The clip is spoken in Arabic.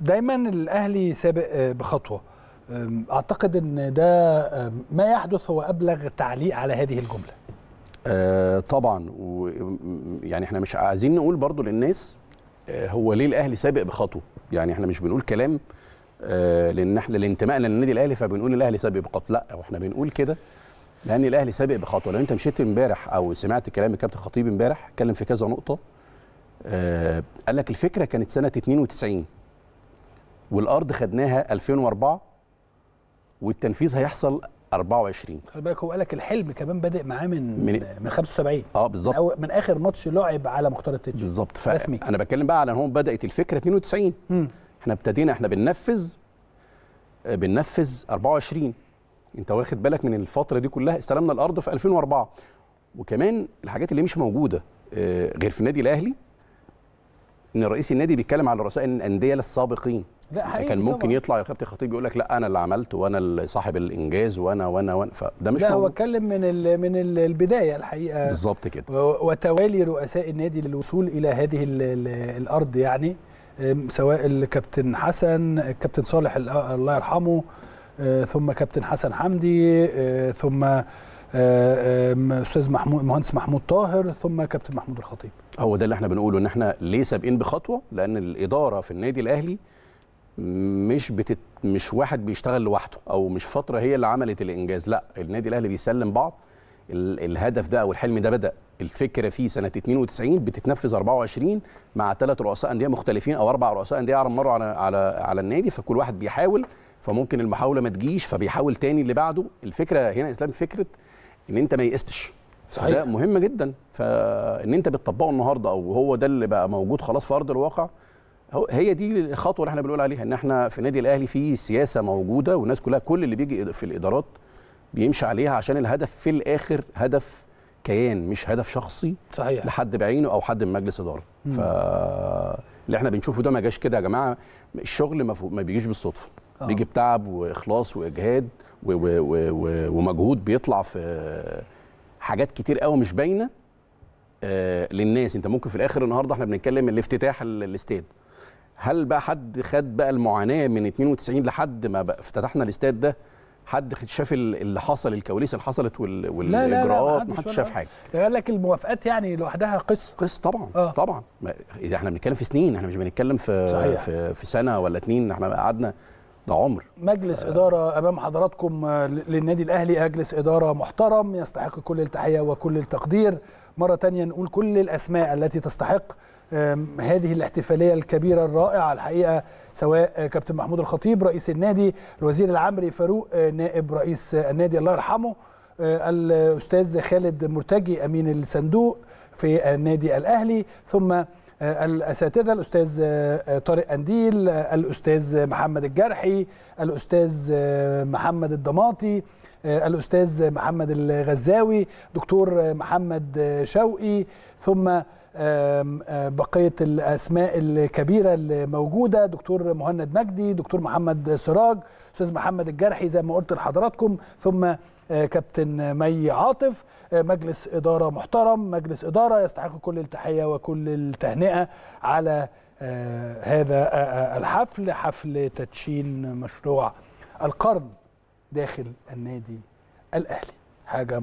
دايما الأهلي سابق بخطوة، أعتقد أن ده ما يحدث هو أبلغ تعليق على هذه الجملة. طبعا، ويعني احنا مش عايزين نقول برضو للناس هو ليه الأهلي سابق بخطوة، يعني احنا مش بنقول كلام لأن احنا لانتمائنا للنادي الأهلي فبنقول الأهلي سابق بخطوة، لا، واحنا بنقول كده لأن الأهلي سابق بخطوة. لو أنت مشيت امبارح أو سمعت كلام الكابتن الخطيب امبارح، اتكلم في كذا نقطة. قال لك الفكرة كانت سنة 92 والأرض خدناها 2004 والتنفيذ هيحصل 24. خلي بالك هو قال لك الحلم كمان بادئ معاه من 75. بالظبط، من اخر ماتش لعب على مختار التتش بالظبط رسمي. انا بتكلم بقى على ان هو بدأت الفكرة 92. احنا ابتدينا، احنا بننفذ 24. انت واخد بالك من الفترة دي كلها؟ استلمنا الأرض في 2004. وكمان الحاجات اللي مش موجودة غير في النادي الأهلي، ان رئيس النادي بيتكلم على رؤساء الانديه السابقين. لا حقيقي كان ممكن طبعا يطلع الكابتن الخطيب يقول لك لا انا اللي عملت وانا صاحب الانجاز وانا فده مش، لا هو اتكلم من البدايه الحقيقه بالظبط كده، وتوالي رؤساء النادي للوصول الى هذه الارض، يعني سواء الكابتن حسن، الكابتن صالح الله يرحمه، ثم كابتن حسن حمدي، ثم استاذ محمود، مهندس محمود طاهر، ثم كابتن محمود الخطيب. هو ده اللي احنا بنقوله، ان احنا ليه سابقين بخطوه، لان الاداره في النادي الاهلي مش واحد بيشتغل لوحده، او مش فتره هي اللي عملت الانجاز، لا، النادي الاهلي بيسلم بعض. الهدف ده او الحلم ده بدا الفكره فيه سنه 92 بتتنفذ 24 مع 3 رؤساء انديه مختلفين او 4 رؤساء انديه مروا على النادي، فكل واحد بيحاول، فممكن المحاوله ما تجيش فبيحاول تاني اللي بعده. الفكره هنا اسلام فكره ان انت ما يئستش، فده مهم جدا، فان انت بتطبقه النهارده او هو ده اللي بقى موجود خلاص في ارض الواقع. هي دي الخطوه اللي احنا بنقول عليها، ان احنا في النادي الاهلي في سياسه موجوده والناس كلها، كل اللي بيجي في الادارات بيمشي عليها، عشان الهدف في الاخر هدف كيان، مش هدف شخصي صحيح لحد بعينه او حد من مجلس اداره. فاللي احنا بنشوفه ده ما جاش كده يا جماعه، الشغل ما بيجيش بالصدفه، بيجي بتعب واخلاص واجهاد ومجهود بيطلع في حاجات كتير قوي مش باينه للناس. انت ممكن في الاخر النهارده احنا بنتكلم الافتتاح الاستاد، هل بقى حد خد بقى المعاناه من 92 لحد ما افتتحنا الاستاد ده؟ حد شاف اللي حصل، الكواليس اللي حصلت والاجراءات؟ ما حدش شاف حاجه. قال لك الموافقات يعني لوحدها قصه طبعا. طبعا احنا بنتكلم في سنين، احنا مش بنتكلم في سنه ولا اتنين، احنا قعدنا ده عمر. مجلس إدارة أمام حضراتكم للنادي الأهلي، مجلس إدارة محترم يستحق كل التحية وكل التقدير. مرة تانية نقول كل الأسماء التي تستحق هذه الاحتفالية الكبيرة الرائعة الحقيقة، سواء كابتن محمود الخطيب رئيس النادي، الوزير العمري فاروق نائب رئيس النادي الله يرحمه، الأستاذ خالد مرتجي أمين الصندوق في النادي الأهلي، ثم الأساتذة الأستاذ طارق قنديل، الأستاذ محمد الجرحي، الأستاذ محمد الدماطي، الأستاذ محمد الغزاوي، دكتور محمد شوقي، ثم بقية الأسماء الكبيرة الموجودة، دكتور مهند مجدي، دكتور محمد سراج، أستاذ محمد الجرحي زي ما قلت لحضراتكم، ثم كابتن مي عاطف. مجلس إدارة محترم، مجلس إدارة يستحق كل التحية وكل التهنئة على هذا الحفل، حفل تدشين مشروع القرن داخل النادي الأهلي. حاجة